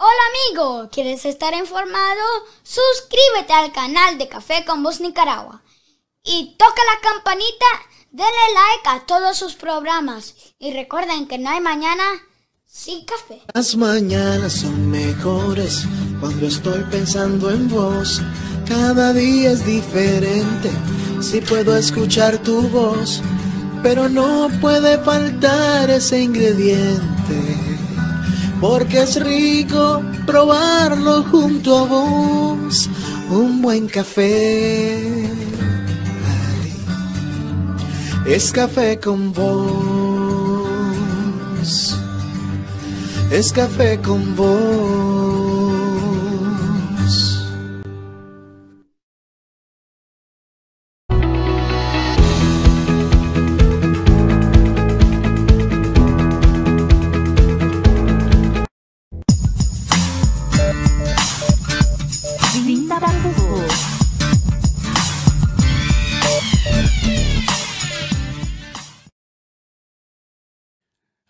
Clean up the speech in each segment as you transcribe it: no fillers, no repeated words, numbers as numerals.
Hola amigo, ¿quieres estar informado? Suscríbete al canal de Café con Voz Nicaragua y toca la campanita, denle like a todos sus programas y recuerden que no hay mañana sin café. Las mañanas son mejores cuando estoy pensando en vos, cada día es diferente, si puedo escuchar tu voz, pero no puede faltar ese ingrediente. Porque es rico probarlo junto a vos, un buen café. Es café con vos. Es café con vos.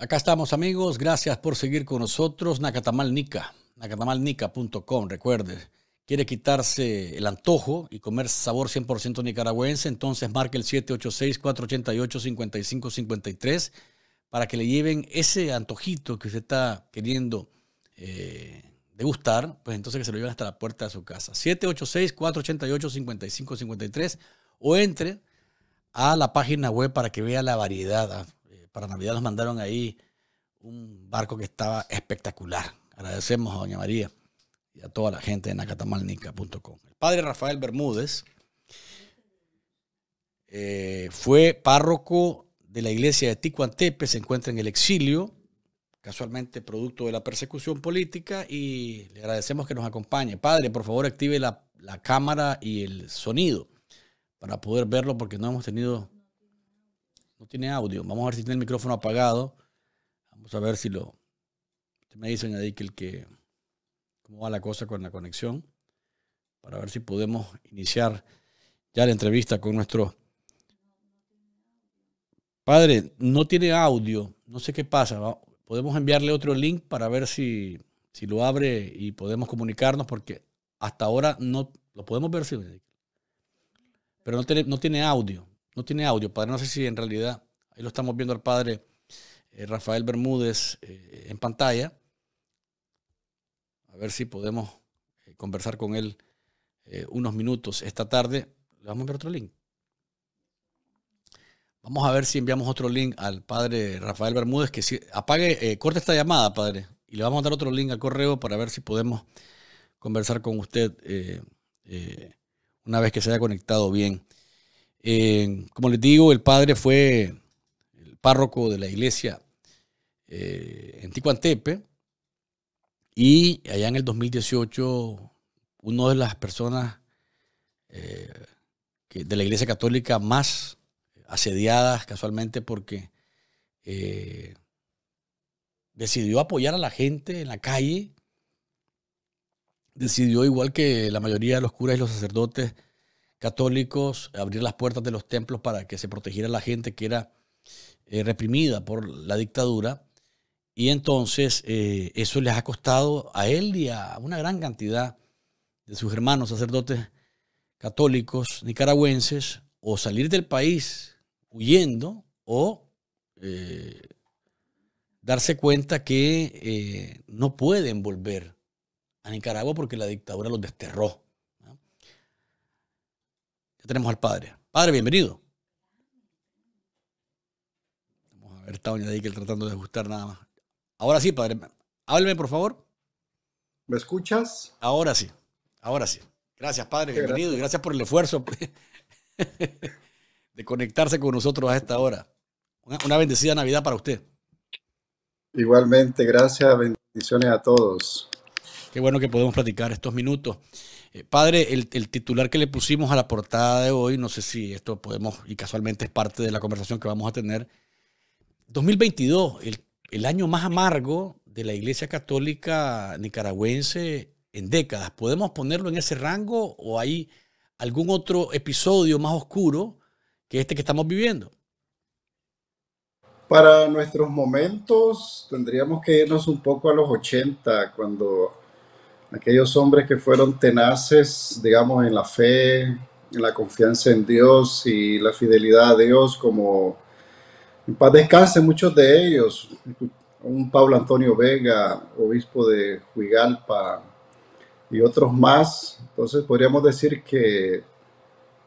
Acá estamos amigos, gracias por seguir con nosotros. Nacatamalnica, nacatamalnica.com, recuerde. ¿Quiere quitarse el antojo y comer sabor 100% nicaragüense? Entonces marque el 786-488-5553 para que le lleven ese antojito que usted está queriendo degustar, pues entonces que se lo lleven hasta la puerta de su casa. 786-488-5553 o entre a la página web para que vea la variedad. Para Navidad nos mandaron ahí un barco que estaba espectacular. Agradecemos a Doña María y a toda la gente de Nacatamalnica.com. El padre Rafael Bermúdez fue párroco de la iglesia de Ticuantepe, se encuentra en el exilio, casualmente producto de la persecución política, y le agradecemos que nos acompañe. Padre, por favor active la cámara y el sonido para poder verlo porque no hemos tenido... No tiene audio. Vamos a ver si tiene el micrófono apagado. Vamos a ver si lo... Usted me dice, añadir que el que... ¿Cómo va la cosa con la conexión? Para ver si podemos iniciar ya la entrevista con nuestro... Padre, no tiene audio. No sé qué pasa. Podemos enviarle otro link para ver si lo abre y podemos comunicarnos porque hasta ahora no... Lo podemos ver, sí. Pero no tiene audio. No tiene audio, padre. No sé si en realidad, ahí lo estamos viendo al padre Rafael Bermúdez en pantalla. A ver si podemos conversar con él unos minutos esta tarde. Le vamos a enviar otro link. Vamos a ver si enviamos otro link al padre Rafael Bermúdez. Que si apague, corte esta llamada, padre. Y le vamos a dar otro link al correo para ver si podemos conversar con usted una vez que se haya conectado bien. Como les digo, el padre fue el párroco de la iglesia en Ticuantepe y allá en el 2018 una de las personas de la iglesia católica más asediadas casualmente porque decidió apoyar a la gente en la calle, decidió igual que la mayoría de los curas y los sacerdotes católicos, abrir las puertas de los templos para que se protegiera la gente que era reprimida por la dictadura. Y entonces eso les ha costado a él y a una gran cantidad de sus hermanos sacerdotes católicos nicaragüenses o salir del país huyendo o darse cuenta que no pueden volver a Nicaragua porque la dictadura los desterró. Tenemos al padre. Padre, bienvenido. Vamos a ver, está doña Dikel tratando de ajustar nada más. Ahora sí, padre. Hábleme, por favor. ¿Me escuchas? Ahora sí. Ahora sí. Gracias, padre. Bienvenido. Gracias. Y gracias por el esfuerzo de conectarse con nosotros a esta hora. Una bendecida Navidad para usted. Igualmente. Gracias. Bendiciones a todos. Qué bueno que podemos platicar estos minutos. Padre, el titular que le pusimos a la portada de hoy, no sé si esto podemos, y casualmente es parte de la conversación que vamos a tener, 2022, el año más amargo de la Iglesia Católica nicaragüense en décadas. ¿Podemos ponerlo en ese rango o hay algún otro episodio más oscuro que este que estamos viviendo? Para nuestros momentos tendríamos que irnos un poco a los 80, cuando aquellos hombres que fueron tenaces, digamos, en la fe, en la confianza en Dios y la fidelidad a Dios, como en paz descanse muchos de ellos, un Pablo Antonio Vega, obispo de Juigalpa, y otros más. Entonces podríamos decir que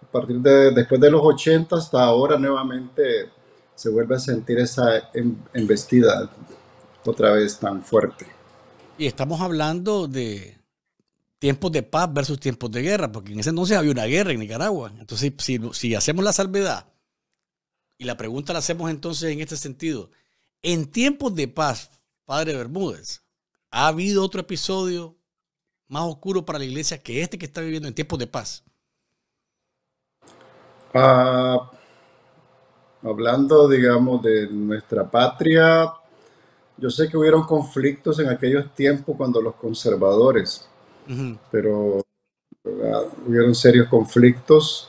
a partir de después de los 80 hasta ahora nuevamente se vuelve a sentir esa embestida otra vez tan fuerte. Y estamos hablando de tiempos de paz versus tiempos de guerra, porque en ese entonces había una guerra en Nicaragua. Entonces, si hacemos la salvedad, y la pregunta la hacemos entonces en este sentido, en tiempos de paz, Padre Bermúdez, ¿ha habido otro episodio más oscuro para la iglesia que este que está viviendo en tiempos de paz? Hablando, digamos, de nuestra patria, yo sé que hubieron conflictos en aquellos tiempos cuando los conservadores, pero hubieron serios conflictos,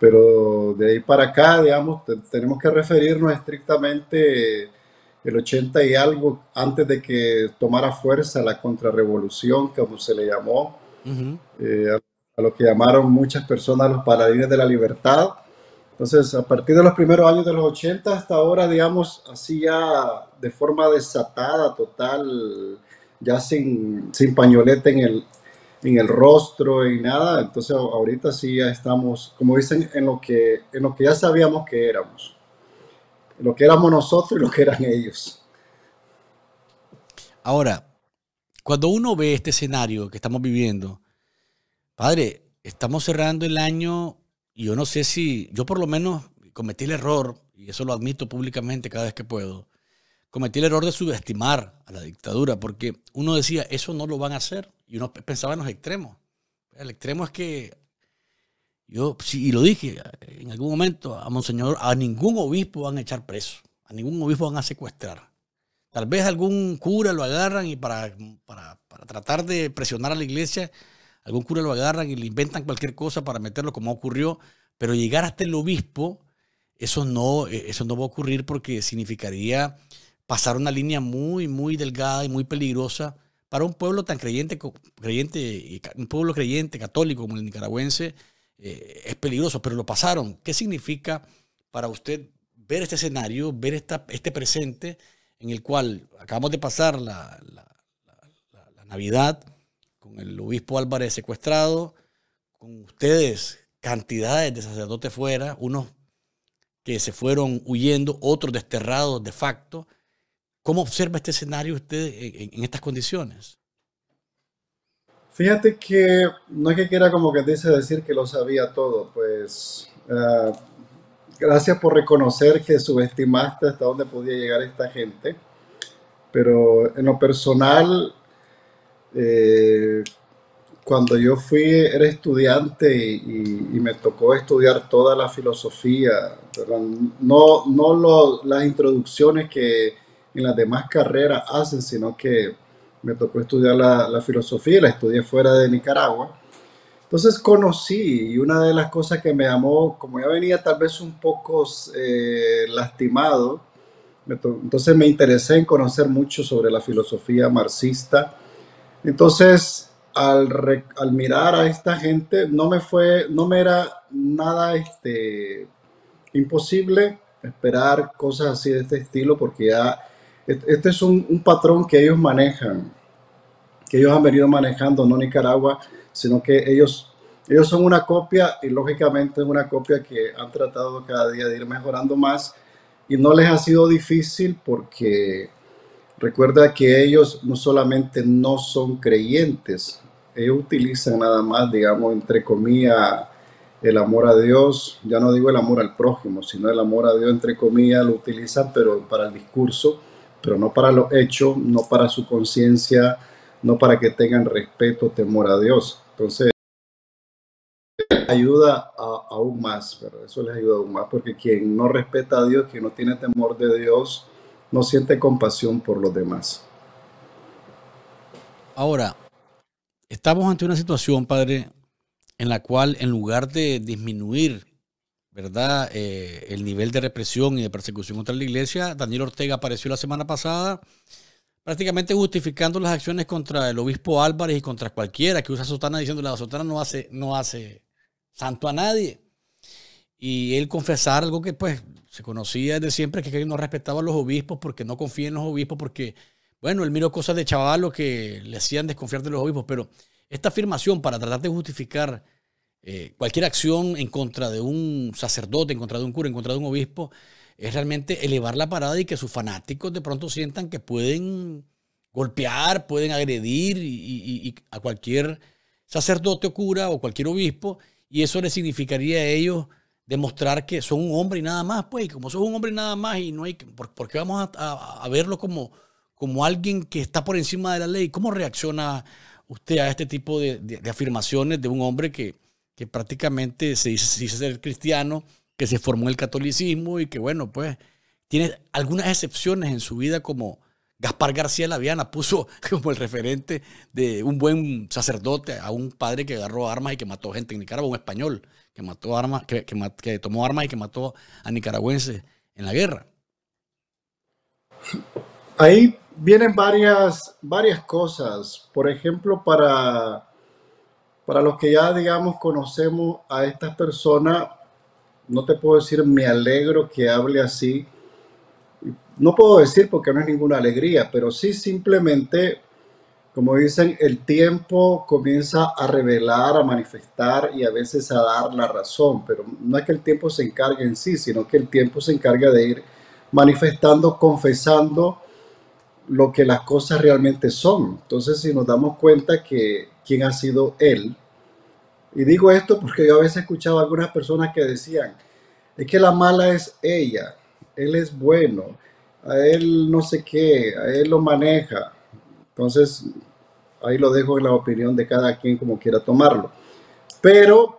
pero de ahí para acá, digamos, tenemos que referirnos estrictamente el 80 y algo, antes de que tomara fuerza la contrarrevolución, como se le llamó, a lo que llamaron muchas personas los paladines de la libertad. Entonces, a partir de los primeros años de los 80 hasta ahora, digamos, así ya de forma desatada, total, ya sin pañoleta en el rostro y nada. Entonces, ahorita sí ya estamos, como dicen, en lo que ya sabíamos que éramos. Lo que éramos nosotros y lo que eran ellos. Ahora, cuando uno ve este escenario que estamos viviendo, padre, estamos cerrando el año. Y yo no sé si, yo por lo menos cometí el error, y eso lo admito públicamente cada vez que puedo, cometí el error de subestimar a la dictadura, porque uno decía, eso no lo van a hacer, y uno pensaba en los extremos. El extremo es que, yo sí, y lo dije en algún momento, a Monseñor, a ningún obispo van a echar preso, a ningún obispo van a secuestrar. Tal vez algún cura lo agarran y para tratar de presionar a la iglesia, algún cura lo agarran y le inventan cualquier cosa para meterlo, como ocurrió, pero llegar hasta el obispo, eso no va a ocurrir, porque significaría pasar una línea muy, muy delgada y muy peligrosa para un pueblo tan creyente, un pueblo creyente católico como el nicaragüense. Es peligroso, pero lo pasaron. ¿Qué significa para usted ver este escenario, ver este presente en el cual acabamos de pasar la Navidad, con el obispo Álvarez secuestrado, con ustedes cantidades de sacerdotes fuera, unos que se fueron huyendo, otros desterrados de facto? ¿Cómo observa este escenario usted en estas condiciones? Fíjate que no es que quiera, como que dice, decir que lo sabía todo, pues gracias por reconocer que subestimaste hasta dónde podía llegar esta gente, pero en lo personal, cuando yo era estudiante y me tocó estudiar toda la filosofía, ¿verdad? No las introducciones que en las demás carreras hacen, sino que me tocó estudiar la filosofía, la estudié fuera de Nicaragua. Entonces conocí, y una de las cosas que me llamó, como ya venía tal vez un poco lastimado, entonces me interesé en conocer mucho sobre la filosofía marxista. Entonces, al mirar a esta gente, no me era nada imposible esperar cosas así de este estilo, porque ya este es un patrón que ellos manejan, que ellos han venido manejando, no Nicaragua, sino que ellos son una copia, y lógicamente es una copia que han tratado cada día de ir mejorando más, y no les ha sido difícil, porque recuerda que ellos no solamente no son creyentes, ellos utilizan nada más, digamos, entre comillas, el amor a Dios. Ya no digo el amor al prójimo, sino el amor a Dios, entre comillas, lo utilizan, pero para el discurso, pero no para los hechos, no para su conciencia, no para que tengan respeto, temor a Dios. Entonces, ayuda aún más, ¿verdad? Eso les ayuda aún más, porque quien no respeta a Dios, quien no tiene temor de Dios, no siente compasión por los demás. Ahora, estamos ante una situación, padre, en la cual, en lugar de disminuir ¿verdad? El nivel de represión y de persecución contra la iglesia. Daniel Ortega apareció la semana pasada prácticamente justificando las acciones contra el obispo Álvarez y contra cualquiera que usa sotana, diciendo la sotana no hace santo a nadie. Y él confesar algo que pues se conocía desde siempre, que él no respetaba a los obispos porque no confía en los obispos, porque, bueno, él miró cosas de chavalos que le hacían desconfiar de los obispos. Pero esta afirmación para tratar de justificar cualquier acción en contra de un sacerdote, en contra de un cura, en contra de un obispo, es realmente elevar la parada y que sus fanáticos de pronto sientan que pueden golpear, pueden agredir y a cualquier sacerdote o cura o cualquier obispo, y eso les significaría a ellos demostrar que son un hombre y nada más, pues, y como son un hombre y nada más, y no hay, ¿por qué vamos a verlo como alguien que está por encima de la ley? ¿Cómo reacciona usted a este tipo de afirmaciones de un hombre que prácticamente se dice ser cristiano, que se formó en el catolicismo y que, bueno, pues tiene algunas excepciones en su vida, como Gaspar García Laviana puso como el referente de un buen sacerdote a un padre que agarró armas y que mató gente en Nicaragua, un español que mató armas, que tomó armas y que mató a nicaragüenses en la guerra. Ahí vienen varias cosas. Por ejemplo, para los que ya, digamos, conocemos a estas personas, no te puedo decir me alegro que hable así. No puedo decir porque no es ninguna alegría, pero sí simplemente, como dicen, el tiempo comienza a revelar, a manifestar y a veces a dar la razón. Pero no es que el tiempo se encargue en sí, sino que el tiempo se encarga de ir manifestando, confesando lo que las cosas realmente son. Entonces, si nos damos cuenta que quién ha sido él, y digo esto porque yo a veces escuchaba a algunas personas que decían, es que la mala es ella, él es bueno, a él no sé qué, a él lo maneja. Entonces, ahí lo dejo en la opinión de cada quien como quiera tomarlo. Pero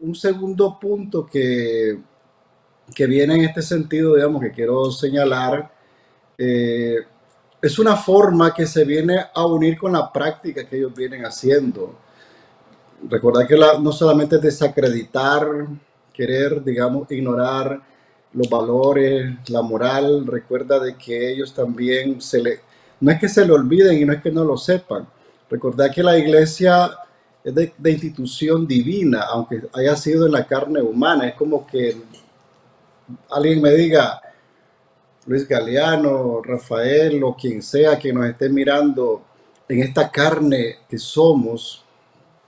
un segundo punto que viene en este sentido, digamos, que quiero señalar, es una forma que se viene a unir con la práctica que ellos vienen haciendo. Recordar que no solamente es desacreditar, querer, digamos, ignorar los valores, la moral. Recuerda de que ellos también no es que se le olviden y no es que no lo sepan. Recordar que la iglesia es de institución divina, aunque haya sido en la carne humana. Es como que alguien me diga, Luis Galeano, Rafael o quien sea que nos esté mirando, en esta carne que somos,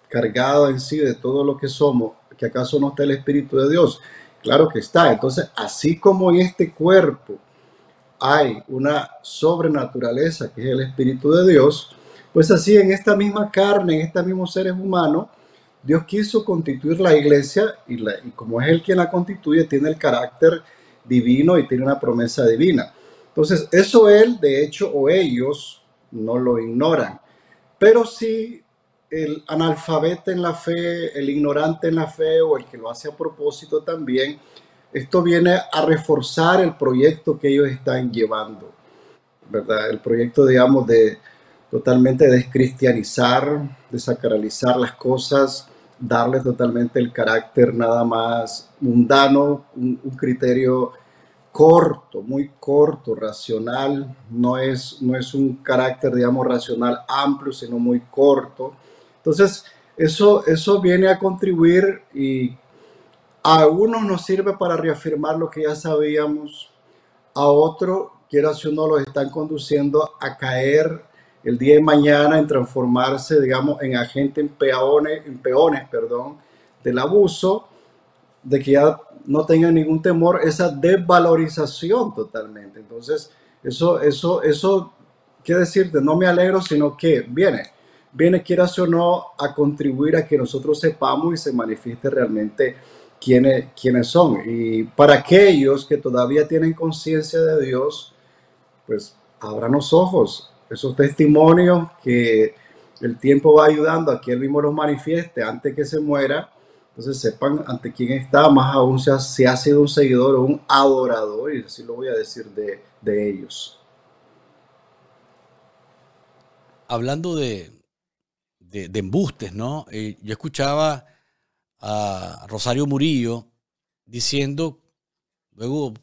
cargado en sí de todo lo que somos, que acaso no está el Espíritu de Dios. Claro que está. Entonces, así como en este cuerpo hay una sobrenaturaleza que es el Espíritu de Dios, pues así en esta misma carne, en estos mismos seres humanos, Dios quiso constituir la iglesia y como es Él quien la constituye, tiene el carácter divino y tiene una promesa divina. Entonces, eso Él, de hecho, o ellos no lo ignoran, pero sí. El analfabeta en la fe, el ignorante en la fe o el que lo hace a propósito también, esto viene a reforzar el proyecto que ellos están llevando, ¿verdad? El proyecto, digamos, de totalmente descristianizar, desacralizar las cosas, darle totalmente el carácter nada más mundano, un criterio corto, muy corto, racional. No es un carácter, digamos, racional amplio, sino muy corto. Entonces, eso viene a contribuir y a algunos nos sirve para reafirmar lo que ya sabíamos, a otros, quiera si uno los están conduciendo a caer el día de mañana en transformarse, digamos, en agentes, en peones, del abuso, de que ya no tengan ningún temor, esa desvalorización totalmente. Entonces, eso, ¿qué decirte? No me alegro, sino que viene quieras o no a contribuir a que nosotros sepamos y se manifieste realmente quiénes son. Y para aquellos que todavía tienen conciencia de Dios, pues abran los ojos, esos testimonios que el tiempo va ayudando a que Él mismo los manifieste antes que se muera. Entonces sepan ante quién está, más aún si ha sido un seguidor o un adorador, y así lo voy a decir de ellos. Hablando de embustes, ¿no? Yo escuchaba a Rosario Murillo diciendo, luego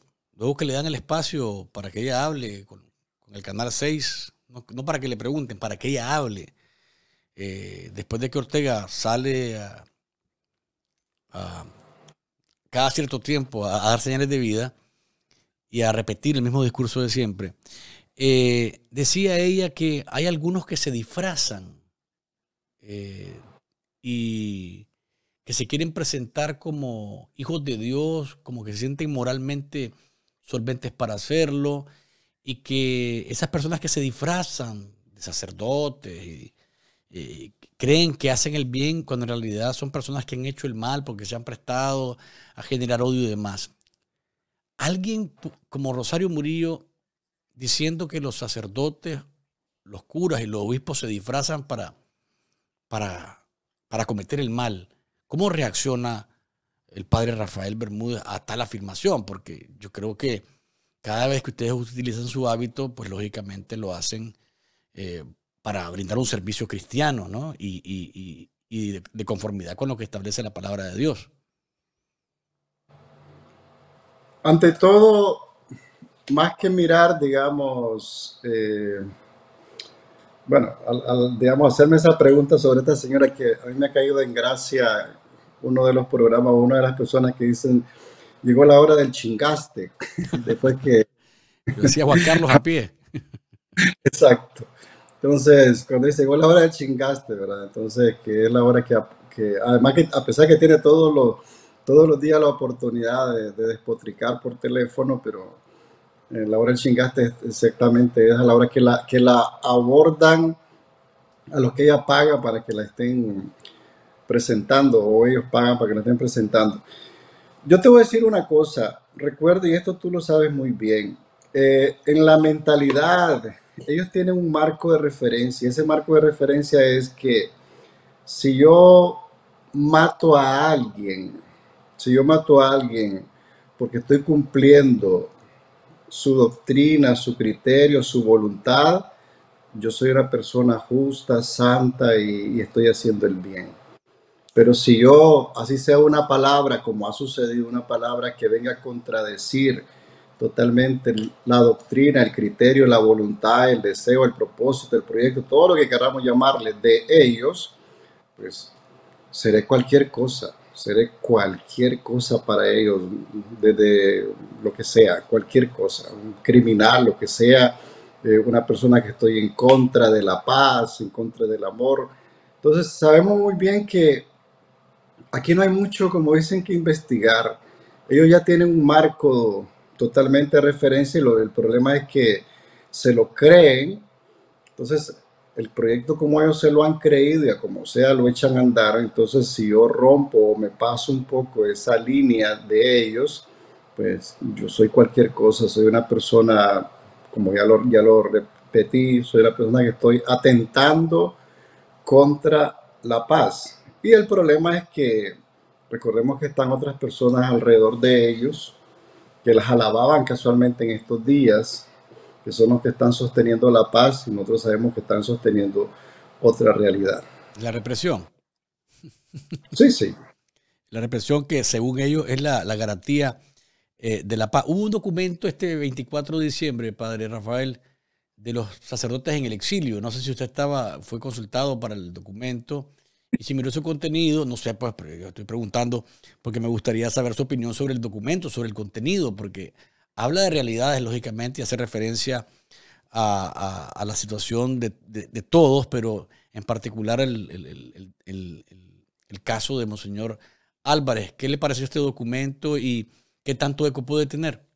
que le dan el espacio para que ella hable con el Canal 6, no para que le pregunten, para que ella hable. Después de que Ortega sale a cada cierto tiempo a dar señales de vida y a repetir el mismo discurso de siempre, decía ella que hay algunos que se disfrazan y que se quieren presentar como hijos de Dios, como que se sienten moralmente solventes para hacerlo, y que esas personas que se disfrazan de sacerdotes y creen que hacen el bien cuando en realidad son personas que han hecho el mal porque se han prestado a generar odio y demás. Alguien como Rosario Murillo diciendo que los sacerdotes, los curas y los obispos se disfrazan para cometer el mal. ¿Cómo reacciona el padre Rafael Bermúdez a tal afirmación? Porque yo creo que cada vez que ustedes utilizan su hábito, pues lógicamente lo hacen para brindar un servicio cristiano, ¿no? Y de conformidad con lo que establece la palabra de Dios. Ante todo, más que mirar, digamos, bueno, digamos, hacerme esa pregunta sobre esta señora, que a mí me ha caído en gracia uno de los programas, una de las personas que dicen, llegó la hora del chingaste, después que... Lo decía Juan Carlos a pie. Exacto. Entonces, cuando dice, llegó la hora del chingaste, ¿verdad? Entonces, que es la hora que además, que a pesar que tiene todos los días la oportunidad de despotricar por teléfono, pero la hora del chingaste exactamente es a la hora que la abordan a los que ella paga para que la estén presentando, o ellos pagan para que la estén presentando. Yo te voy a decir una cosa, recuerda, y esto tú lo sabes muy bien, en la mentalidad... Ellos tienen un marco de referencia. Ese marco de referencia es que si yo mato a alguien, porque estoy cumpliendo su doctrina, su criterio, su voluntad, yo soy una persona justa, santa y estoy haciendo el bien. Pero si yo, así sea una palabra, como ha sucedido, una palabra que venga a contradecir totalmente la doctrina, el criterio, la voluntad, el deseo, el propósito, el proyecto, todo lo que queramos llamarle de ellos, pues seré cualquier cosa para ellos, desde lo que sea, cualquier cosa, un criminal, lo que sea, una persona que estoy en contra de la paz, en contra del amor. Entonces sabemos muy bien que aquí no hay mucho, como dicen, que investigar. Ellos ya tienen un marco totalmente de referencia y el problema es que se lo creen. Entonces el proyecto, como ellos se lo han creído y a como sea lo echan a andar, entonces si yo rompo o me paso un poco esa línea de ellos, pues yo soy cualquier cosa, soy una persona, como ya lo repetí, soy la persona que estoy atentando contra la paz. Y el problema es que recordemos que están otras personas alrededor de ellos que las alababan casualmente en estos días, que son los que están sosteniendo la paz, y nosotros sabemos que están sosteniendo otra realidad. La represión. Sí, sí. La represión que, según ellos, es la garantía de la paz. Hubo un documento este 24 de diciembre, padre Rafael, de los sacerdotes en el exilio. No sé si usted fue consultado para el documento, y si miró su contenido, no sé, pues yo estoy preguntando porque me gustaría saber su opinión sobre el documento, sobre el contenido, porque habla de realidades, lógicamente, y hace referencia a la situación de todos, pero en particular el caso de Monseñor Álvarez. ¿Qué le pareció este documento y qué tanto eco puede tener?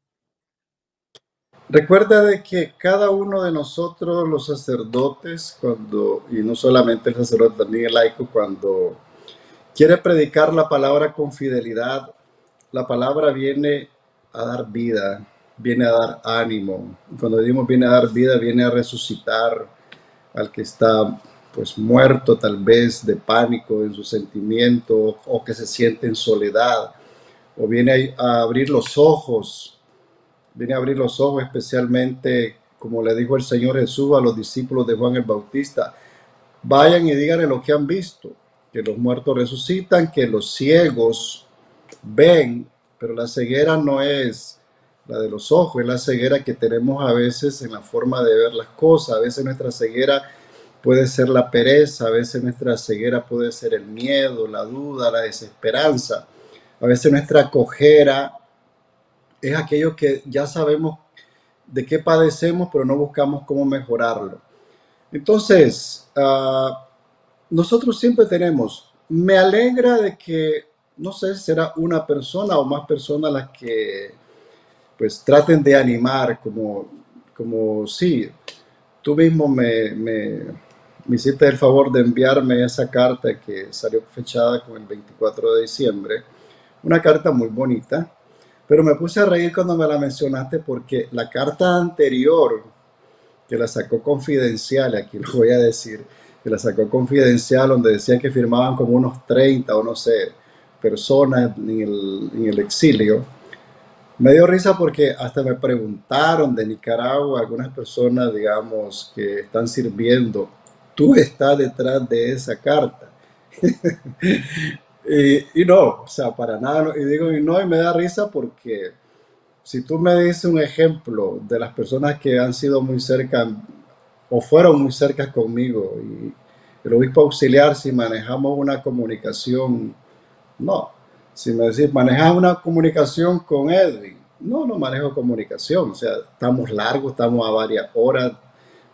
Recuerda de que cada uno de nosotros, los sacerdotes, y no solamente el sacerdote, también el laico, cuando quiere predicar la palabra con fidelidad, la palabra viene a dar vida, viene a dar ánimo. Cuando decimos viene a dar vida, viene a resucitar al que está, pues, muerto tal vez de pánico en su sentimiento, o que se siente en soledad, o viene a abrir los ojos. Viene a abrir los ojos, especialmente, como le dijo el Señor Jesús a los discípulos de Juan el Bautista: vayan y díganle lo que han visto, que los muertos resucitan, que los ciegos ven, Pero la ceguera no es la de los ojos, es la ceguera que tenemos a veces en la forma de ver las cosas. A veces nuestra ceguera puede ser la pereza, a veces nuestra ceguera puede ser el miedo, la duda, la desesperanza. A veces nuestra cojera es aquello que ya sabemos de qué padecemos, pero no buscamos cómo mejorarlo. Entonces, nosotros siempre tenemos, me alegra de que, no sé, será una persona o más personas las que pues traten de animar, como sí, tú mismo me hiciste el favor de enviarme esa carta que salió fechada con el 24 de diciembre, una carta muy bonita, pero me puse a reír cuando me la mencionaste porque la carta anterior, que la sacó Confidencial, aquí lo voy a decir, que la sacó Confidencial, donde decía que firmaban como unos 30 o no sé, personas en el exilio, me dio risa porque hasta me preguntaron de Nicaragua, algunas personas, digamos, que están sirviendo, tú estás detrás de esa carta. Y no, o sea, para nada, y digo, y no, y me da risa porque si tú me dices un ejemplo de las personas que han sido muy cerca o fueron muy cerca conmigo y el obispo auxiliar, si manejamos una comunicación, no, si me decís, manejas una comunicación con Edwin, no manejo comunicación, o sea, estamos largos, estamos a varias horas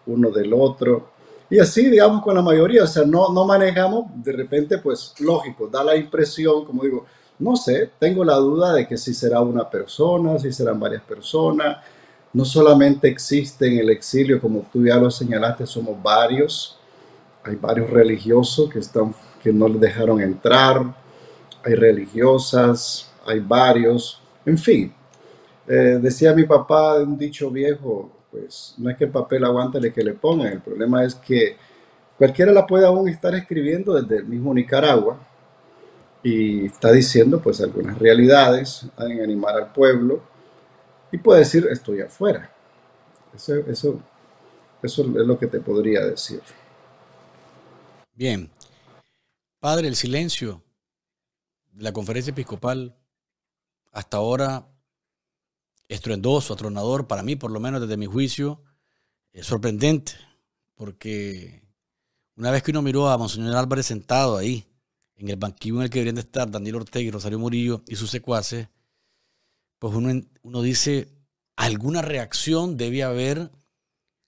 uno del otro. Y así, digamos, con la mayoría, o sea, no manejamos, de repente, pues, lógico, da la impresión, como digo, no sé, tengo la duda de que si será una persona, si serán varias personas, no solamente existe en el exilio, como tú ya lo señalaste, somos varios, hay varios religiosos que no les dejaron entrar, hay religiosas, hay varios, en fin. Decía mi papá, un dicho viejo, pues no es que el papel aguante el que le pongan, el problema es que cualquiera la puede aún estar escribiendo desde el mismo Nicaragua y está diciendo pues algunas realidades en animar al pueblo y puede decir estoy afuera. Eso es lo que te podría decir. Bien. Padre, el silencio de la conferencia episcopal hasta ahora estruendoso, atronador, para mí, por lo menos desde mi juicio, es sorprendente, porque una vez que uno miró a Monseñor Álvarez sentado ahí, en el banquillo en el que deberían de estar Daniel Ortega y Rosario Murillo y sus secuaces, pues uno dice, alguna reacción debía haber.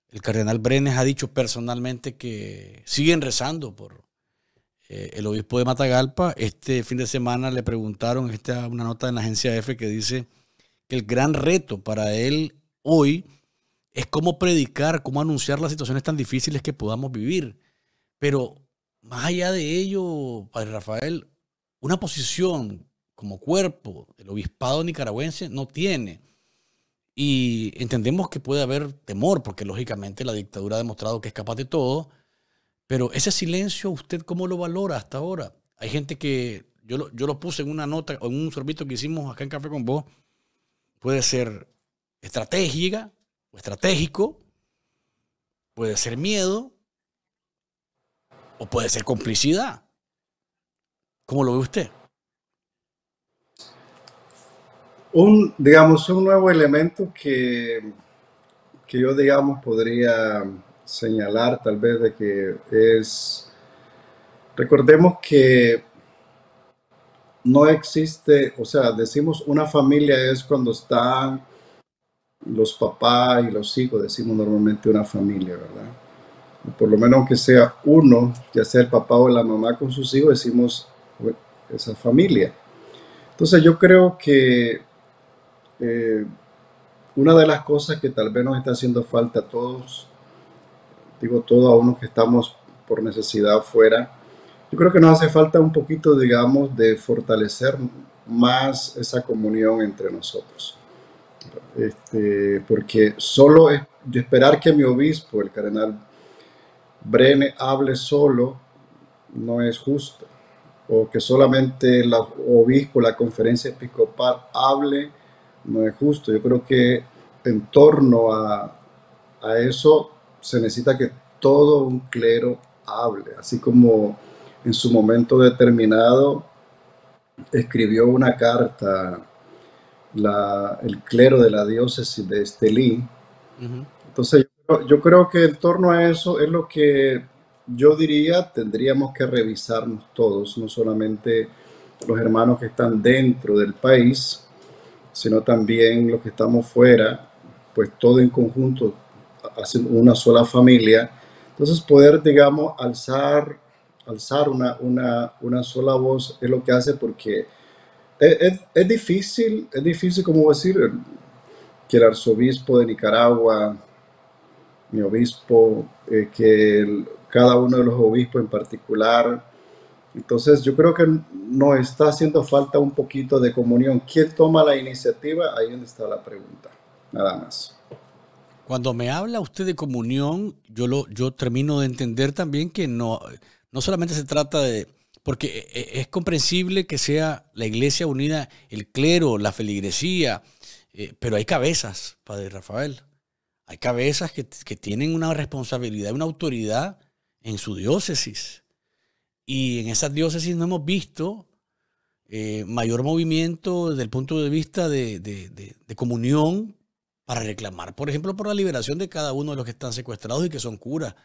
El cardenal Brenes ha dicho personalmente que siguen rezando por el obispo de Matagalpa. Este fin de semana le preguntaron, una nota en la agencia EFE que dice que el gran reto para él hoy es cómo predicar, cómo anunciar las situaciones tan difíciles que podamos vivir. Pero más allá de ello, Padre Rafael, una posición como cuerpo, el obispado nicaragüense no tiene. Y entendemos que puede haber temor, porque lógicamente la dictadura ha demostrado que es capaz de todo, pero ese silencio, ¿usted cómo lo valora hasta ahora? Hay gente que, yo lo puse en una nota, o en un sorbito que hicimos acá en Café con Voz, puede ser estratégica o estratégico, puede ser miedo o puede ser complicidad. ¿Cómo lo ve usted? Un nuevo elemento que yo, digamos, podría señalar tal vez de que es, recordemos que no existe, o sea, decimos una familia es cuando están los papás y los hijos, decimos normalmente una familia, ¿verdad? Por lo menos aunque sea uno, ya sea el papá o la mamá con sus hijos, decimos esa familia. Entonces yo creo que una de las cosas que tal vez nos está haciendo falta a todos, digo todos a unos que estamos por necesidad afuera, yo creo que nos hace falta un poquito, digamos, de fortalecer más esa comunión entre nosotros. Porque solo de esperar que mi obispo, el cardenal Brenes, hable solo, no es justo. O que solamente el obispo, la conferencia episcopal, hable, no es justo. Yo creo que en torno a eso se necesita que todo un clero hable, así como en su momento determinado escribió una carta el clero de la diócesis de Estelí. Uh-huh. Entonces yo creo que en torno a eso es lo que yo diría tendríamos que revisarnos todos, no solamente los hermanos que están dentro del país, sino también los que estamos fuera, pues todo en conjunto, hacen una sola familia. Entonces poder, digamos, alzar una sola voz es lo que hace, porque es difícil, como decir, que el arzobispo de Nicaragua, mi obispo, cada uno de los obispos en particular. Entonces yo creo que nos está haciendo falta un poquito de comunión. ¿Quién toma la iniciativa? Ahí donde está la pregunta, nada más. Cuando me habla usted de comunión, yo termino de entender también que no solamente se trata de... Porque es comprensible que sea la iglesia unida, el clero, la feligresía, pero hay cabezas, Padre Rafael. Hay cabezas que tienen una responsabilidad, una autoridad en su diócesis. Y en esas diócesis no hemos visto mayor movimiento desde el punto de vista de comunión, para reclamar, por ejemplo, por la liberación de cada uno de los que están secuestrados y que son curas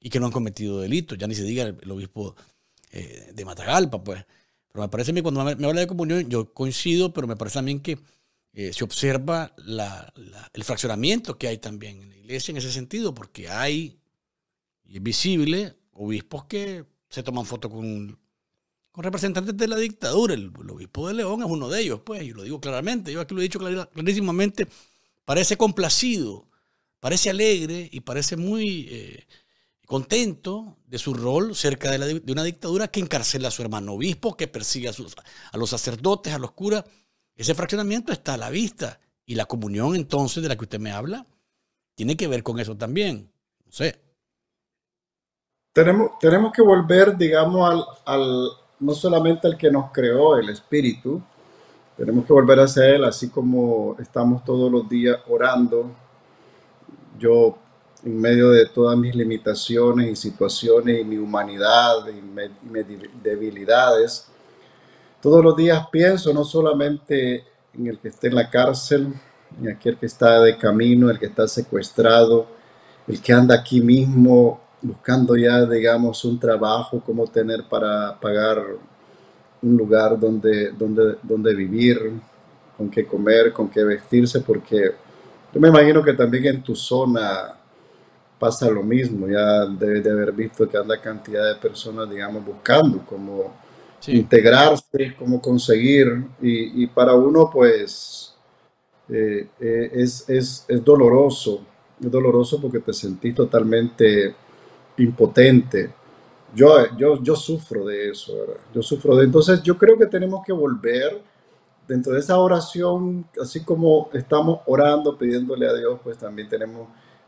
y que no han cometido delitos. Ya ni se diga el obispo de Matagalpa, pues. Pero me parece a mí, cuando me habla de comunión, yo coincido, pero me parece también que se observa el fraccionamiento que hay también en la iglesia en ese sentido, porque hay, y es visible, obispos que se toman fotos con representantes de la dictadura. El obispo de León es uno de ellos, pues, y lo digo claramente. Yo aquí lo he dicho clarísimamente. Parece complacido, parece alegre y parece muy contento de su rol cerca de una dictadura que encarcela a su hermano obispo, que persigue a los sacerdotes, a los curas. Ese fraccionamiento está a la vista. Y la comunión, entonces, de la que usted me habla, tiene que ver con eso también. No sé. Tenemos que volver, digamos, no solamente al que nos creó, el Espíritu. Tenemos que volver hacia Él, así como estamos todos los días orando. Yo, en medio de todas mis limitaciones y situaciones, y mi humanidad, y mis debilidades, todos los días pienso no solamente en el que está en la cárcel, en aquel que está de camino, el que está secuestrado, el que anda aquí mismo buscando ya, digamos, un trabajo, cómo tener para pagar un lugar donde vivir, con qué comer, con qué vestirse, porque yo me imagino que también en tu zona pasa lo mismo. Ya debes de haber visto que anda cantidad de personas, digamos, buscando cómo integrarse, cómo conseguir, y para uno, pues, es doloroso porque te sentís totalmente impotente. Yo sufro de eso, ¿verdad? Entonces yo creo que tenemos que volver dentro de esa oración, así como estamos orando, pidiéndole a Dios, pues también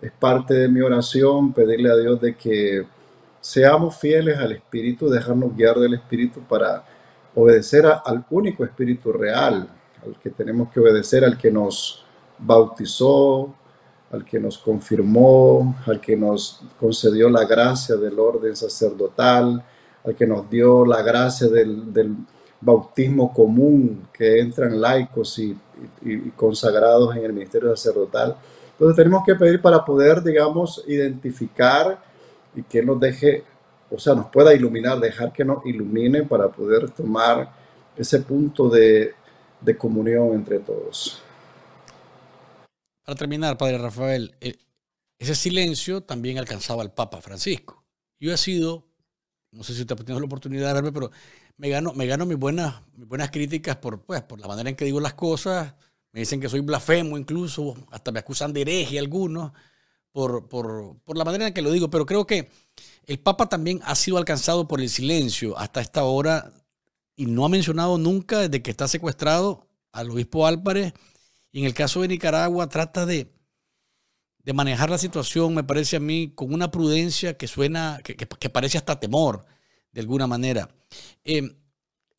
es parte de mi oración, pedirle a Dios de que seamos fieles al Espíritu, dejarnos guiar del Espíritu para obedecer al único Espíritu real, al que tenemos que obedecer, al que nos bautizó, al que nos confirmó, al que nos concedió la gracia del orden sacerdotal, al que nos dio la gracia del bautismo común, que entran laicos y consagrados en el ministerio sacerdotal. Entonces tenemos que pedir para poder, digamos, identificar y que nos deje, o sea, nos pueda iluminar, dejar que nos ilumine para poder tomar ese punto de comunión entre todos. Para terminar, Padre Rafael, ese silencio también alcanzaba al Papa Francisco. Yo he sido, no sé si usted ha tenido la oportunidad de verme, pero me gano mis buenas críticas por la manera en que digo las cosas. Me dicen que soy blasfemo incluso, hasta me acusan de hereje algunos por la manera en que lo digo. Pero creo que el Papa también ha sido alcanzado por el silencio hasta esta hora, y no ha mencionado nunca, desde que está secuestrado, al obispo Álvarez. Y en el caso de Nicaragua trata de manejar la situación, me parece a mí, con una prudencia que suena, que parece hasta temor, de alguna manera.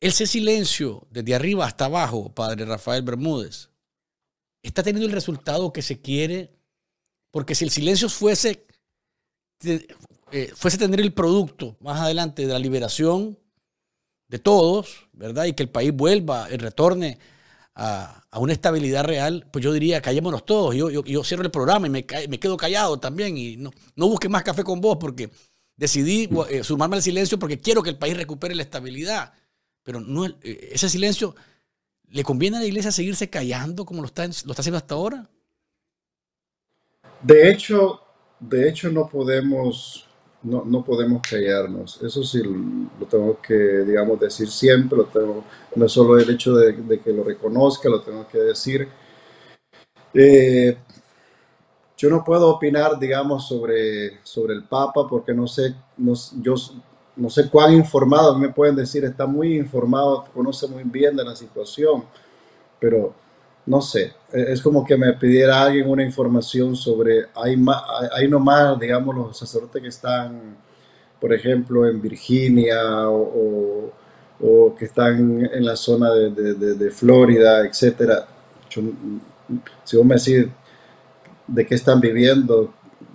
Ese silencio, desde arriba hasta abajo, Padre Rafael Bermúdez, ¿está teniendo el resultado que se quiere? Porque si el silencio fuese tener el producto más adelante de la liberación de todos, ¿verdad? Y que el país retorne a a una estabilidad real, pues yo diría, callémonos todos. Yo cierro el programa y me quedo callado también. Y no busque más Café con Voz, porque decidí sumarme al silencio porque quiero que el país recupere la estabilidad. Pero no, ese silencio, ¿le conviene a la iglesia seguirse callando como lo está haciendo hasta ahora? De hecho no podemos callarnos. Eso sí lo tengo que, digamos, decir siempre. No es solo el hecho de que lo reconozca, lo tengo que decir. Yo no puedo opinar, digamos, sobre el Papa porque no sé cuán informado me pueden decir. Está muy informado, conoce muy bien de la situación, pero no sé, es como que me pidiera alguien una información sobre, hay nomás, digamos, los sacerdotes que están, por ejemplo, en Virginia o que están en la zona de Florida, etcétera. Si vos me decís de qué están viviendo,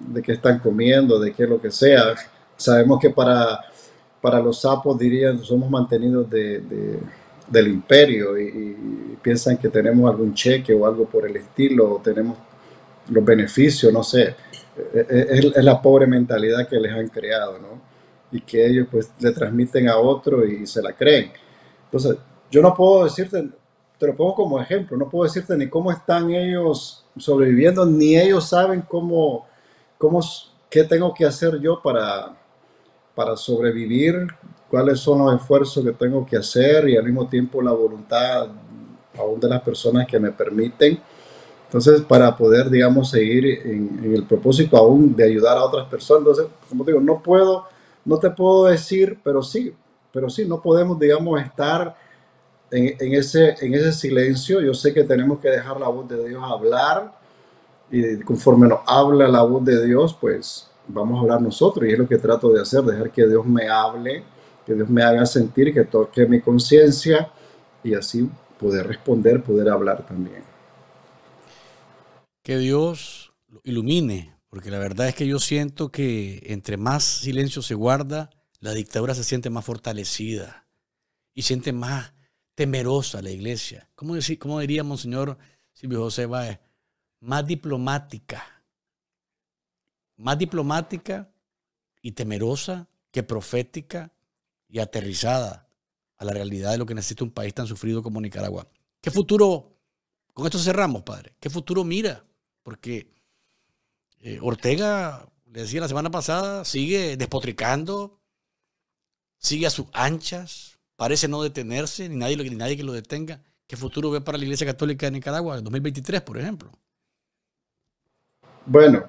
de qué están comiendo, de qué lo que sea, sabemos que para los sapos, dirían, somos mantenidos del imperio y piensan que tenemos algún cheque o algo por el estilo, o tenemos los beneficios, no sé. Es la pobre mentalidad que les han creado, ¿no? Y que ellos pues le transmiten a otro y se la creen. Entonces, yo no puedo decirte, te lo pongo como ejemplo, no puedo decirte ni cómo están ellos sobreviviendo, ni ellos saben qué tengo que hacer yo para sobrevivir, cuáles son los esfuerzos que tengo que hacer y al mismo tiempo la voluntad aún de las personas que me permiten. Entonces, para poder, digamos, seguir en el propósito aún de ayudar a otras personas. Entonces, como te digo, no te puedo decir, pero sí, no podemos, digamos, estar en ese silencio. Yo sé que tenemos que dejar la voz de Dios hablar y conforme nos habla la voz de Dios, pues vamos a hablar nosotros, y es lo que trato de hacer, dejar que Dios me hable, que Dios me haga sentir, que toque mi conciencia y así poder responder, poder hablar también. Que Dios lo ilumine, porque la verdad es que yo siento que entre más silencio se guarda, la dictadura se siente más fortalecida y siente más temerosa la iglesia. ¿Cómo diría Monseñor Silvio José Báez? Más diplomática y temerosa que profética y aterrizada a la realidad de lo que necesita un país tan sufrido como Nicaragua. ¿Qué futuro? Con esto cerramos, padre. ¿Qué futuro mira? Porque Ortega, le decía la semana pasada, sigue despotricando, sigue a sus anchas, parece no detenerse, ni nadie que lo detenga. ¿Qué futuro ve para la Iglesia Católica de Nicaragua en 2023, por ejemplo? Bueno,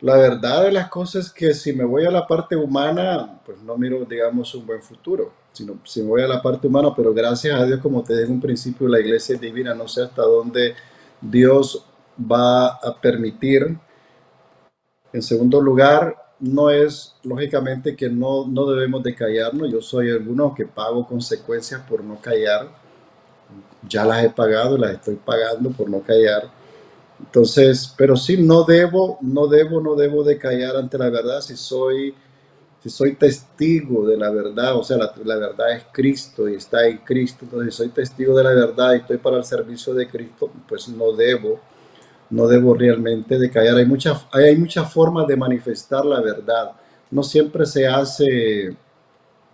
la verdad de las cosas es que si me voy a la parte humana, pues no miro, digamos, un buen futuro. Si me voy a la parte humana, pero gracias a Dios, como te dije en un principio, la iglesia es divina. No sé hasta dónde Dios va a permitir. En segundo lugar, no es, lógicamente, que no debemos de callarnos. Yo soy alguno que pago consecuencias por no callar. Ya las he pagado, las estoy pagando por no callar. Entonces, pero sí, no debo de callar ante la verdad. Si soy testigo de la verdad, o sea, la verdad es Cristo y está en Cristo. Entonces, si soy testigo de la verdad y estoy para el servicio de Cristo, pues no debo realmente de callar. Hay muchas formas de manifestar la verdad. No siempre se hace,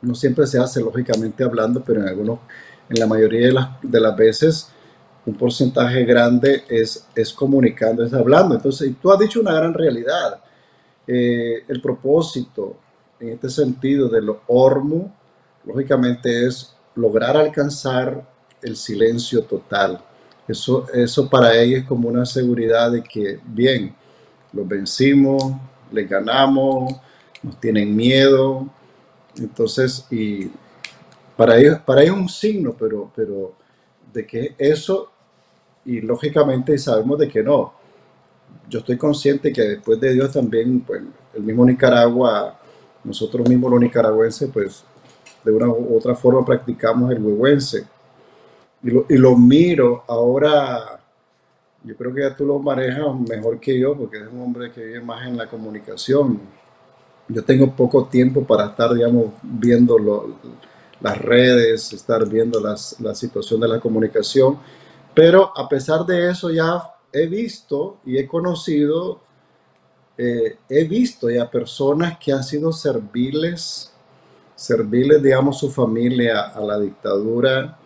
lógicamente hablando, pero en la mayoría de las veces, un porcentaje grande es comunicando, es hablando. Entonces, tú has dicho una gran realidad. El propósito, en este sentido, de lo ormo, lógicamente es lograr alcanzar el silencio total. Eso para ella es como una seguridad de que, bien, los vencimos, les ganamos, nos tienen miedo. Entonces, y para ellos es un signo, pero de que eso... Y lógicamente sabemos de que no. Yo estoy consciente que después de Dios también, pues, el mismo Nicaragua, nosotros mismos los nicaragüenses, pues, de una u otra forma practicamos el huehuense. Y lo miro ahora, yo creo que ya tú lo manejas mejor que yo, porque es un hombre que vive más en la comunicación. Yo tengo poco tiempo para estar, digamos, viendo las redes, estar viendo la situación de la comunicación. Pero a pesar de eso ya he visto y he conocido, he visto ya personas que han sido serviles, digamos, su familia a la dictadura,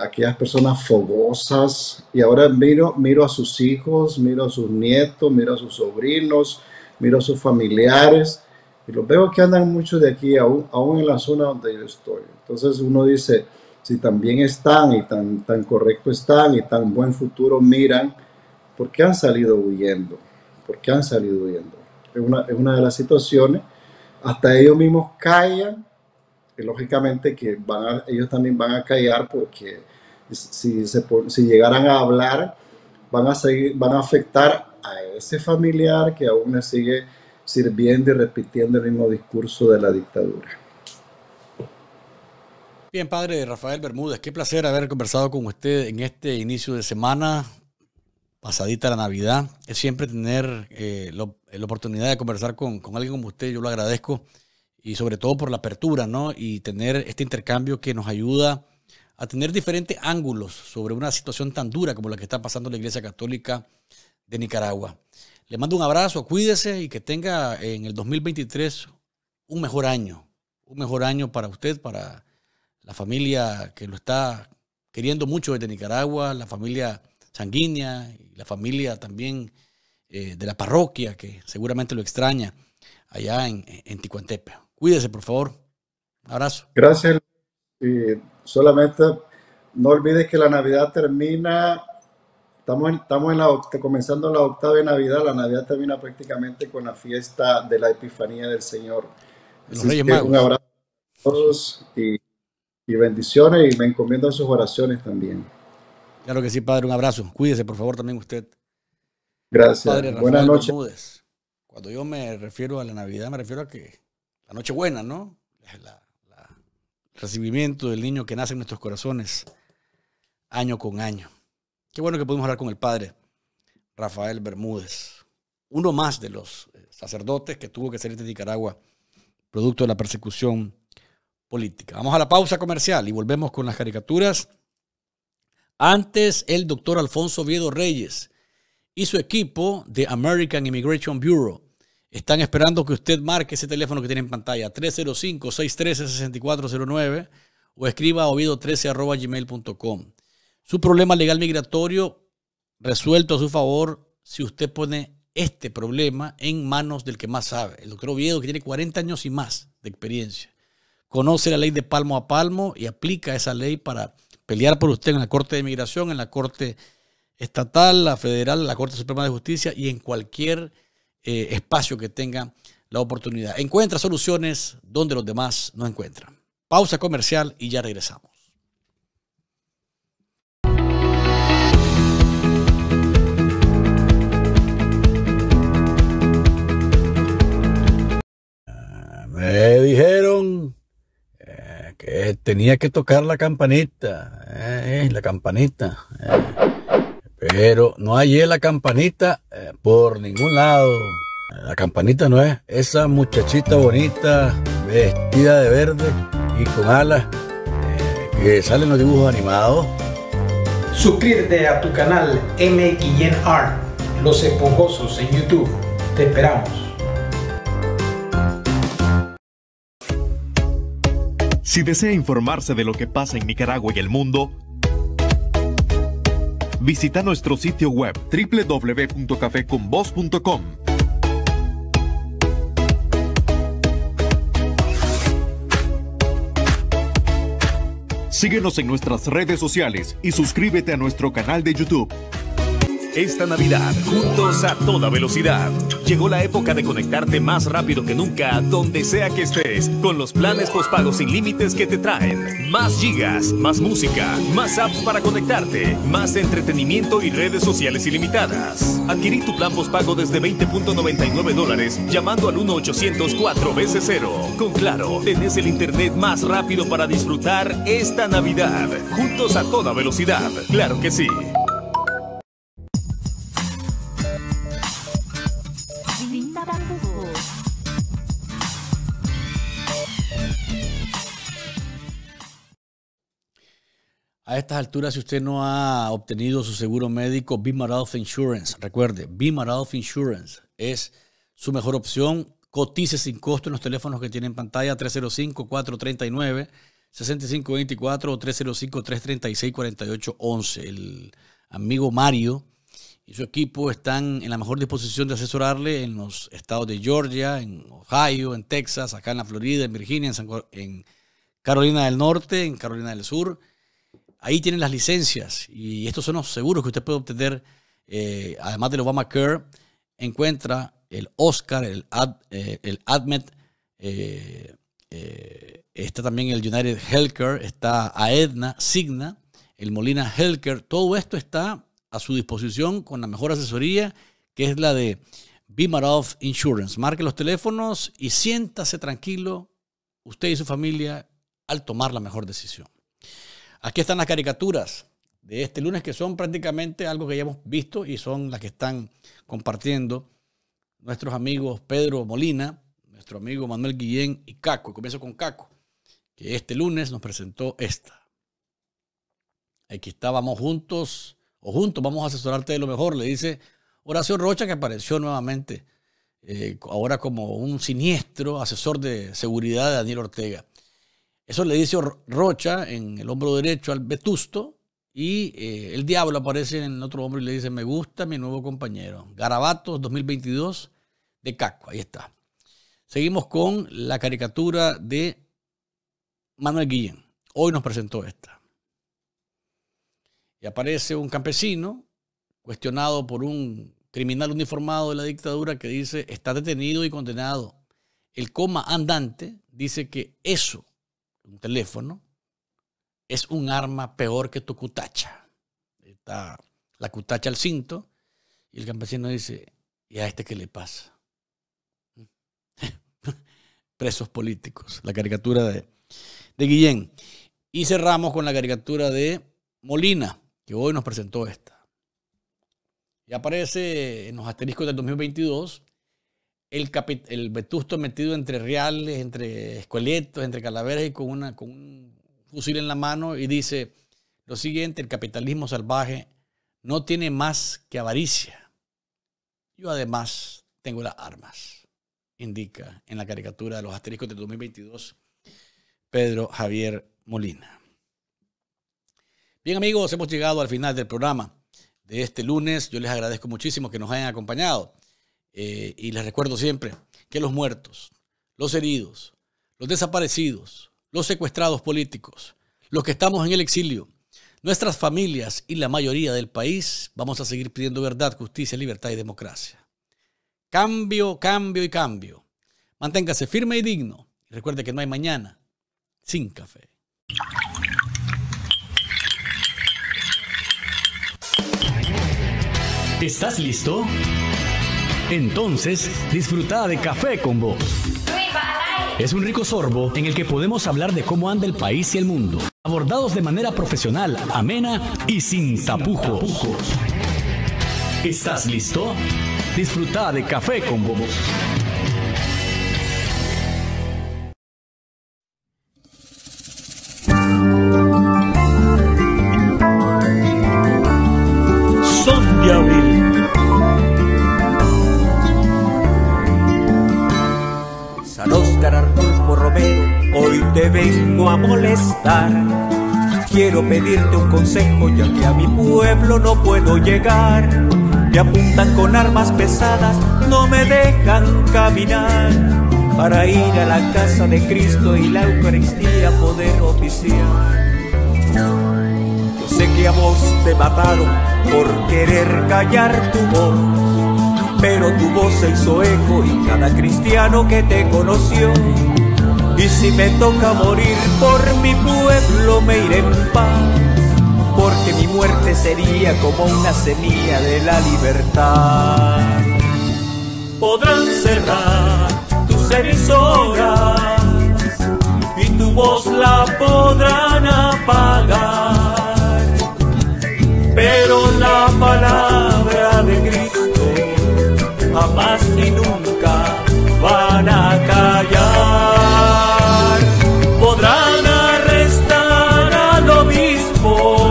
aquellas personas fogosas, y ahora miro a sus hijos, miro a sus nietos, miro a sus sobrinos, miro a sus familiares, y los veo que andan mucho de aquí, aún en la zona donde yo estoy. Entonces uno dice, si tan bien están y tan correcto están y tan buen futuro miran, ¿por qué han salido huyendo? ¿Por qué han salido huyendo? Es una de las situaciones. Hasta ellos mismos callan, y lógicamente que ellos también van a callar, porque si llegaran a hablar, van a afectar a ese familiar que aún le sigue sirviendo y repitiendo el mismo discurso de la dictadura. Bien, padre Rafael Bermúdez, qué placer haber conversado con usted en este inicio de semana, pasadita la Navidad. Es siempre tener la oportunidad de conversar con alguien como usted, yo lo agradezco. Y sobre todo por la apertura, ¿no? Y tener este intercambio que nos ayuda a tener diferentes ángulos sobre una situación tan dura como la que está pasando la Iglesia Católica de Nicaragua. Le mando un abrazo, cuídese y que tenga en el 2023 un mejor año para usted, para la familia que lo está queriendo mucho desde Nicaragua, la familia sanguínea, y la familia también de la parroquia que seguramente lo extraña allá en Ticuantepe. Cuídese, por favor. Un abrazo. Gracias. Y solamente no olvides que la Navidad termina, estamos comenzando la octava de Navidad, la Navidad termina prácticamente con la fiesta de la Epifanía del Señor. Los Reyes Magos. Un abrazo a todos y bendiciones, y me encomiendo sus oraciones también. Claro que sí, padre, un abrazo. Cuídese, por favor, también usted. Gracias. Padre Rafael Buenas noches. Bermúdez. Cuando yo me refiero a la Navidad, me refiero a que la Nochebuena, ¿no? El recibimiento del niño que nace en nuestros corazones año con año. Qué bueno que pudimos hablar con el padre Rafael Bermúdez, uno más de los sacerdotes que tuvo que salir de Nicaragua producto de la persecución política. Vamos a la pausa comercial y volvemos con las caricaturas. Antes, el doctor Alfonso Oviedo Reyes y su equipo de American Immigration Bureau están esperando que usted marque ese teléfono que tiene en pantalla, 305-613-6409, o escriba a oviedo13@gmail.com. Su problema legal migratorio resuelto a su favor si usted pone este problema en manos del que más sabe, el doctor Oviedo, que tiene 40 años y más de experiencia. Conoce la ley de palmo a palmo y aplica esa ley para pelear por usted en la Corte de Migración, en la Corte Estatal, la Federal, la Corte Suprema de Justicia y en cualquier espacio que tenga la oportunidad. Encuentra soluciones donde los demás no encuentran. Pausa comercial y ya regresamos. Me dijeron que tenía que tocar la campanita, Pero no hallé la campanita por ningún lado. La campanita no es esa muchachita bonita, vestida de verde y con alas que salen los dibujos animados. Suscríbete a tu canal M. Guillén Art, Los Esponjosos en YouTube. Te esperamos. Si desea informarse de lo que pasa en Nicaragua y el mundo, visita nuestro sitio web www.cafeconvoz.com. Síguenos en nuestras redes sociales y suscríbete a nuestro canal de YouTube. Esta Navidad, juntos a toda velocidad. Llegó la época de conectarte más rápido que nunca, donde sea que estés, con los planes postpagos sin límites que te traen más gigas, más música, más apps para conectarte, más entretenimiento y redes sociales ilimitadas. Adquirí tu plan postpago desde $20.99 llamando al 1-800-4BC0. Con Claro, tenés el internet más rápido para disfrutar esta Navidad. Juntos a toda velocidad. Claro que sí. A estas alturas, si usted no ha obtenido su seguro médico, Bimar Health Insurance, recuerde, Bimar Health Insurance es su mejor opción. Cotice sin costo en los teléfonos que tiene en pantalla, 305-439-6524 o 305-336-4811. El amigo Mario y su equipo están en la mejor disposición de asesorarle en los estados de Georgia, en Ohio, en Texas, acá en la Florida, en Virginia, en Carolina del Norte, en Carolina del Sur. Ahí tienen las licencias y estos son los seguros que usted puede obtener. Además del Obamacare, encuentra el Oscar, el ADMED, está también el United Healthcare, está Aetna, Cigna, el Molina Healthcare. Todo esto está a su disposición con la mejor asesoría, que es la de Bimar Health Insurance. Marque los teléfonos y siéntase tranquilo, usted y su familia, al tomar la mejor decisión. Aquí están las caricaturas de este lunes, que son prácticamente algo que ya hemos visto y son las que están compartiendo nuestros amigos Pedro Molina, nuestro amigo Manuel Guillén y Caco. Y comienzo con Caco, que este lunes nos presentó esta. Aquí estábamos juntos, vamos a asesorarte de lo mejor, le dice Horacio Rocha, que apareció nuevamente, ahora como un siniestro asesor de seguridad de Daniel Ortega. Eso le dice Rocha en el hombro derecho al vetusto, y el diablo aparece en el otro hombro y le dice: me gusta mi nuevo compañero. Garabatos 2022 de Caco, ahí está. Seguimos con la caricatura de Manuel Guillén. Hoy nos presentó esta. Y aparece un campesino cuestionado por un criminal uniformado de la dictadura que dice: está detenido y condenado. El coma andante dice que eso, un teléfono, es un arma peor que tu cutacha. Está la cutacha al cinto y el campesino dice: ¿y a este qué le pasa? Presos políticos. La caricatura de Guillén. Y cerramos con la caricatura de Molina, que hoy nos presentó esta. Y aparece en los asteriscos del 2022 el vetusto metido entre reales, entre esqueletos, entre calaveras y con un fusil en la mano, y dice lo siguiente: el capitalismo salvaje no tiene más que avaricia. Yo además tengo las armas, indica en la caricatura de los asteriscos de 2022 Pedro Javier Molina. Bien, amigos, hemos llegado al final del programa de este lunes. Yo les agradezco muchísimo que nos hayan acompañado. Y les recuerdo siempre que los muertos, los heridos, los desaparecidos, los secuestrados políticos, los que estamos en el exilio, nuestras familias y la mayoría del país, vamos a seguir pidiendo verdad, justicia, libertad y democracia. Cambio, cambio y cambio. Manténgase firme y digno. Y recuerde que no hay mañana sin café. ¿Estás listo? Entonces, disfruta de Café con Voz. Es un rico sorbo en el que podemos hablar de cómo anda el país y el mundo, abordados de manera profesional, amena y sin tapujos. ¿Estás listo? Disfruta de Café con Voz. Son de abril. Óscar Arnulfo Romero, hoy te vengo a molestar. Quiero pedirte un consejo, ya que a mi pueblo no puedo llegar. Me apuntan con armas pesadas, no me dejan caminar para ir a la casa de Cristo y la Eucaristía poder oficiar. Yo sé que a vos te mataron por querer callar tu voz, pero tu voz se hizo eco en cada cristiano que te conoció. Y si me toca morir por mi pueblo me iré en paz, porque mi muerte sería como una semilla de la libertad. Podrán cerrar tus emisoras y tu voz la podrán apagar, pero la palabra de Cristo jamás ni nunca van a callar. Podrán arrestar al obispo,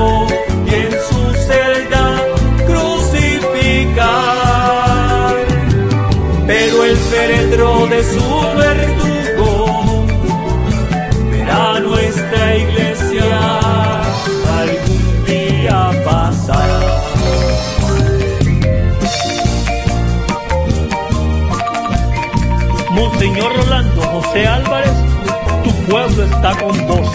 Tu pueblo está con vos.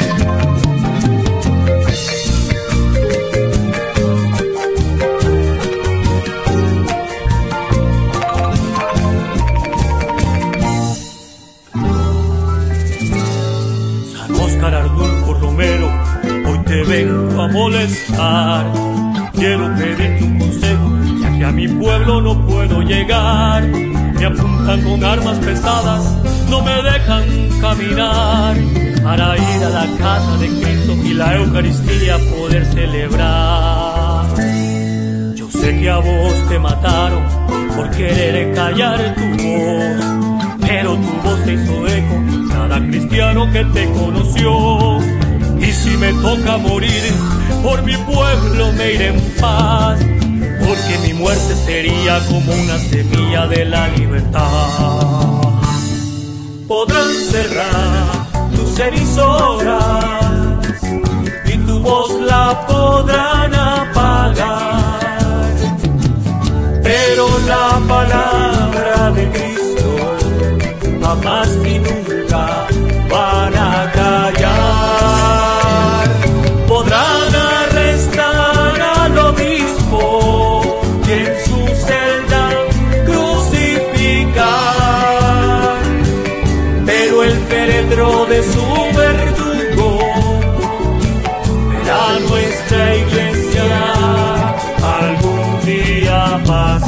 San Oscar Arnulfo Romero, hoy te vengo a molestar. Quiero pedirte un consejo, ya que a mi pueblo no puedo llegar. Me apuntan con armas pesadas, no me dejan caminar para ir a la casa de Cristo y la Eucaristía poder celebrar. Yo sé que a vos te mataron por querer callar tu voz, pero tu voz te hizo eco cada cristiano que te conoció. Y si me toca morir, por mi pueblo me iré en paz, porque mi muerte sería como una semilla de la libertad. Podrán cerrar tus emisoras y tu voz la podrán apagar, pero la palabra de Cristo jamás ni nunca van a callar. Podrán arrestar al obispo de su verdugo, verá nuestra iglesia algún día pasar.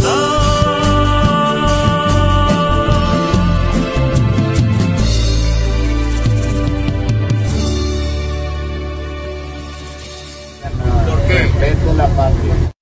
Porque respeto la patria.